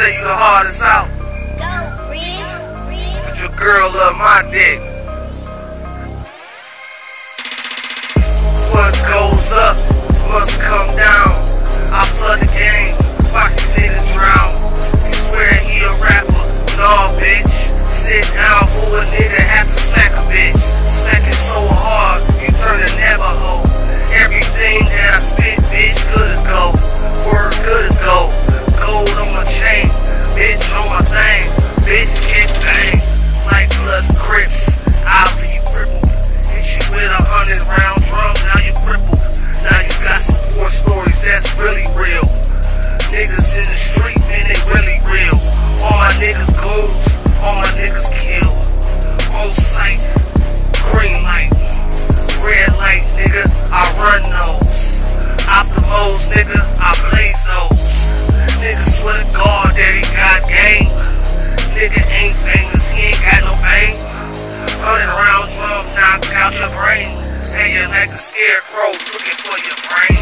send you the hardest out. Go, Reese. But your girl love my dick. What goes up must come down. I flood the game, watch the nigga drown. You swear he a rapper? Nah, bitch. Sit down, fool, a nigga have to smack a bitch. Smacking so hard, you turn a never hoe. Everything that I spit, bitch, good as gold. Word good as gold. Gold on my chain, bitch on my thing. Bitch kick bang like blood crips. I'll leave you crippled. Hit you with a 100 round drum, now you crippled. Now you got some war stories that's really real. Niggas in the street, man, they really real. All my niggas goons, all my niggas kill. On sight, green light, red light, nigga, I run those. Optimos, nigga, I blaze those. Nigga swear to God that he got game. Nigga ain't famous, he ain't got no fame. 100 round drum knock out your brain. And you're like a scarecrow looking for your brain.